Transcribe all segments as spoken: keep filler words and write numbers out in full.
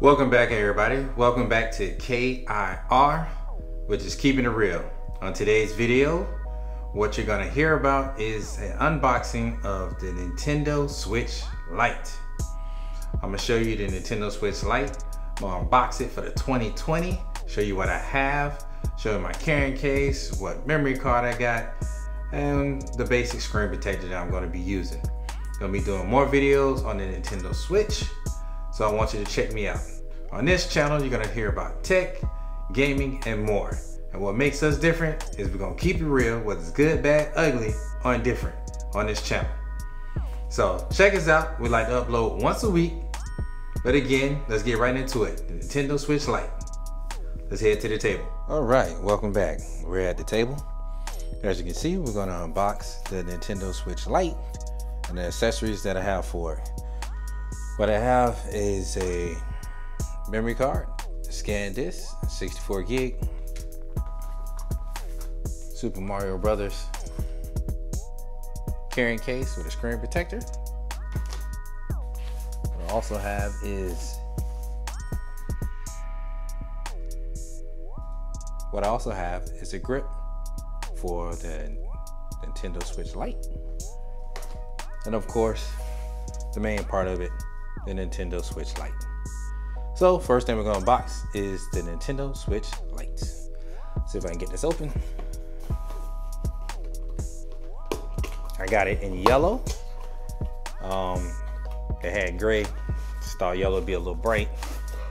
Welcome back, everybody. Welcome back to K I R, which is Keeping It Real. On today's video, what you're gonna hear about is an unboxing of the Nintendo Switch Lite. I'm gonna show you the Nintendo Switch Lite. I'm gonna unbox it for the twenty twenty, show you what I have, show you my carrying case, what memory card I got, and the basic screen protector that I'm gonna be using. Gonna be doing more videos on the Nintendo Switch, so I want you to check me out. On this channel, you're gonna hear about tech, gaming, and more. And what makes us different is we're gonna keep it real, whether it's good, bad, ugly, or indifferent on this channel. So check us out. We like to upload once a week. But again, let's get right into it. The Nintendo Switch Lite. Let's head to the table. All right, welcome back. We're at the table. As you can see, we're gonna unbox the Nintendo Switch Lite and the accessories that I have for it. What I have is a memory card, SanDisk, sixty-four gig, Super Mario Brothers carrying case with a screen protector. What I also have is what I also have is a grip for the Nintendo Switch Lite, and of course, the main part of it, the Nintendo Switch Lite. So first thing we're gonna unbox is the Nintendo Switch Lite. See if I can get this open. I got it in yellow. Um, it had gray. Just thought yellow would be a little bright.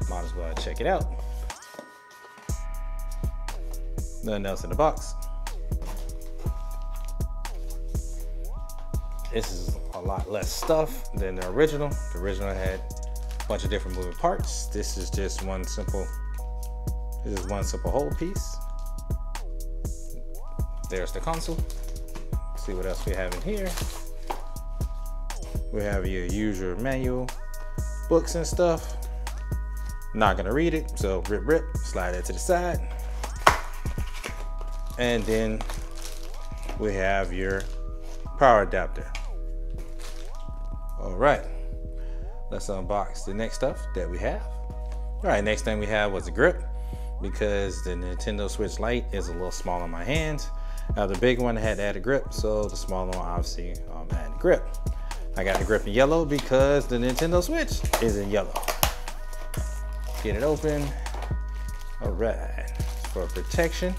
Might as well check it out. Nothing else in the box. This is a lot less stuff than the original. The original had a bunch of different moving parts. This is just one simple, this is one simple whole piece. There's the console. Let's see what else we have in here. We have your user manual, books and stuff. Not gonna read it, so rip rip, slide that to the side. And then we have your power adapter. All right, let's unbox the next stuff that we have. All right, next thing we have was a grip, because the Nintendo Switch Lite is a little small on my hands. Now the big one had to add a grip, so the smaller one obviously um, added a grip. I got the grip in yellow because the Nintendo Switch is in yellow. Get it open. All right, for protection,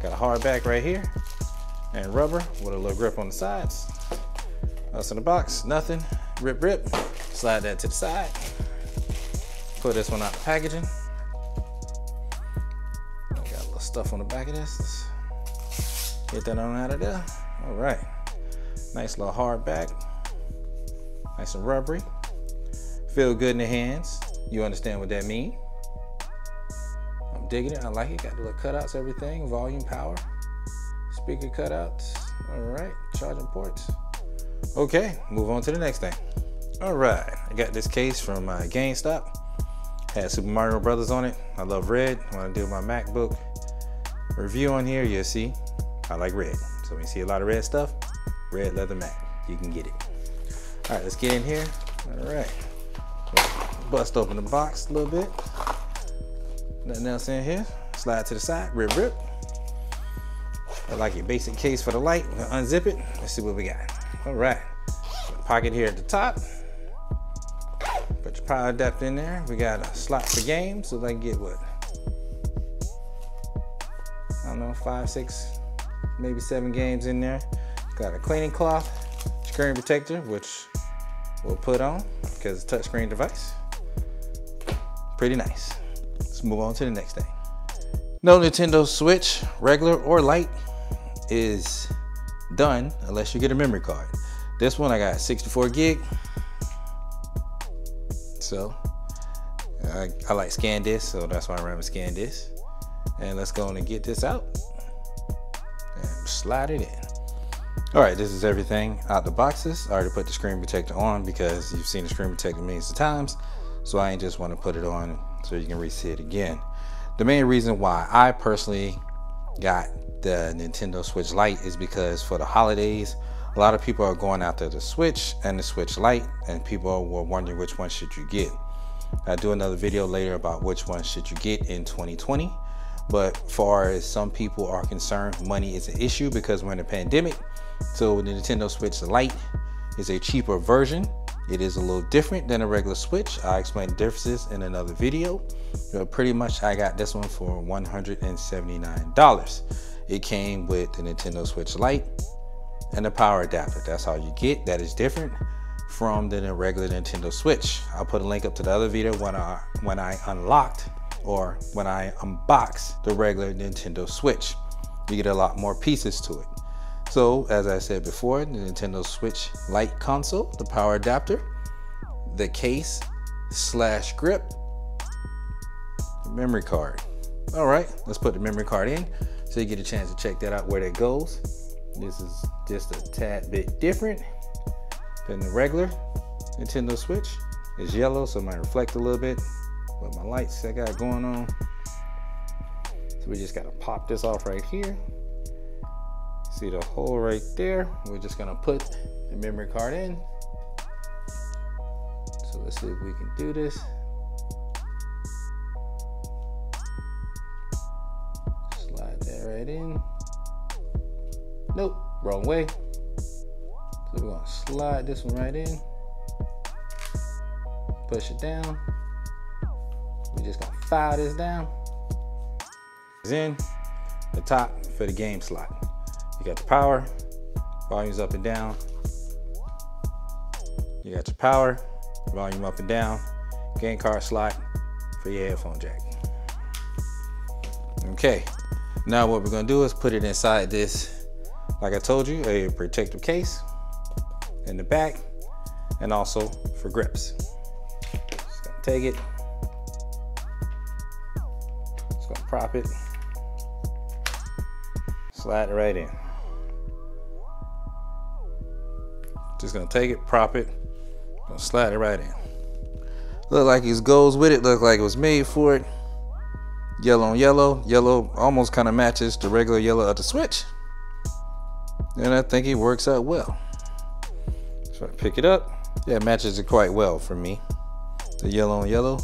got a hard back right here and rubber with a little grip on the sides. That's in the box, nothing. Rip, rip, slide that to the side. Pull this one out of the packaging. I got a little stuff on the back of this. Get that on out of there. All right, nice little hard back. Nice and rubbery. Feel good in the hands. You understand what that means. I'm digging it, I like it. Got the little cutouts, everything. Volume, power, speaker cutouts. All right, charging ports. Okay, move on to the next thing. All right, I got this case from uh, GameStop. Had Super Mario Brothers on it. I love red. When I do my MacBook review on here, you'll see I like red. So when you see a lot of red stuff, red leather Mac, you can get it. All right, let's get in here. All right, bust open the box a little bit. Nothing else in here. Slide to the side, rip, rip. I like your basic case for the light. We're gonna unzip it. Let's see what we got. All right, pocket here at the top. Put your power adapter in there. We got a slot for games, so they can get what? I don't know, five, six, maybe seven games in there. Got a cleaning cloth, screen protector, which we'll put on because it's a touchscreen device. Pretty nice. Let's move on to the next thing. No Nintendo Switch, regular or Lite, is done unless you get a memory card. This one I got sixty-four gig, so I, I like SanDisk, so that's why I ran with SanDisk. And let's go on and get this out and slide it in. All right, this is everything out the boxes. I already put the screen protector on because you've seen the screen protector millions of times, so I ain't just want to put it on so you can re-see it again. The main reason why I personally got the Nintendo Switch Lite is because for the holidays, a lot of people are going after the Switch and the Switch Lite, and people were wondering which one should you get. I do another video later about which one should you get in twenty twenty. But far as some people are concerned, money is an issue because we're in a pandemic. So the Nintendo Switch Lite is a cheaper version. It is a little different than a regular Switch. I explained the differences in another video. But pretty much I got this one for one hundred seventy-nine dollars. It came with the Nintendo Switch Lite and a power adapter. That's all you get. That is different from the regular Nintendo Switch. I'll put a link up to the other video when I, when I unlocked or when I unboxed the regular Nintendo Switch. You get a lot more pieces to it. So as I said before, the Nintendo Switch Lite console, the power adapter, the case slash grip, the memory card. All right, let's put the memory card in so you get a chance to check that out where that goes. This is just a tad bit different than the regular Nintendo Switch. It's yellow, so it might reflect a little bit. But my lights I got going on. So we just gotta pop this off right here. See the hole right there. We're just gonna put the memory card in. So let's see if we can do this. Slide that right in. Nope, wrong way. So we're gonna slide this one right in. Push it down. We're just gonna file this down. Then the top for the game slot. You got the power, volumes up and down. You got your power, volume up and down. Game card slot for your headphone jack. Okay, now what we're gonna do is put it inside this, like I told you, a protective case in the back and also for grips. Just gonna take it. Just gonna prop it. Slide it right in. Just gonna take it, prop it, gonna slide it right in. Look like it goes with it, look like it was made for it. Yellow on yellow, yellow almost kind of matches the regular yellow of the Switch. And I think it works out well. So I pick it up, yeah, it matches it quite well for me. The yellow on yellow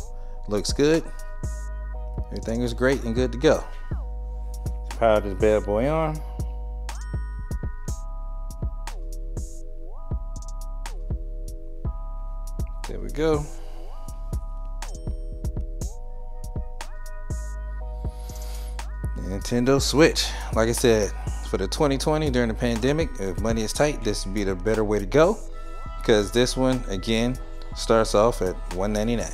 looks good. Everything is great and good to go. Power this bad boy on. There we go. Nintendo Switch. Like I said, for the twenty twenty during the pandemic, if money is tight, this would be the better way to go, because this one again starts off at one ninety-nine.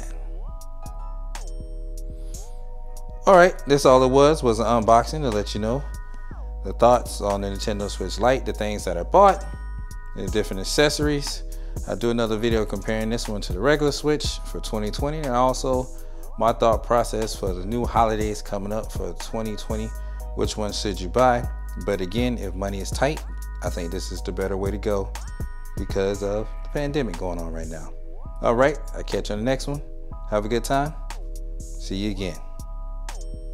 All right, this all it was was an unboxing to let you know the thoughts on the Nintendo Switch Lite, the things that I bought, the different accessories. I'll do another video comparing this one to the regular Switch for twenty twenty, and also my thought process for the new holidays coming up for twenty twenty, which one should you buy. But again, if money is tight, I think this is the better way to go because of the pandemic going on right now. All right, I'll catch you on the next one. Have a good time. See you again.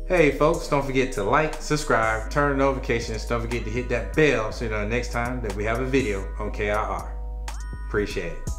Hey folks, don't forget to like, subscribe, turn on notifications, don't forget to hit that bell so you know next time that we have a video on K I R. Appreciate it.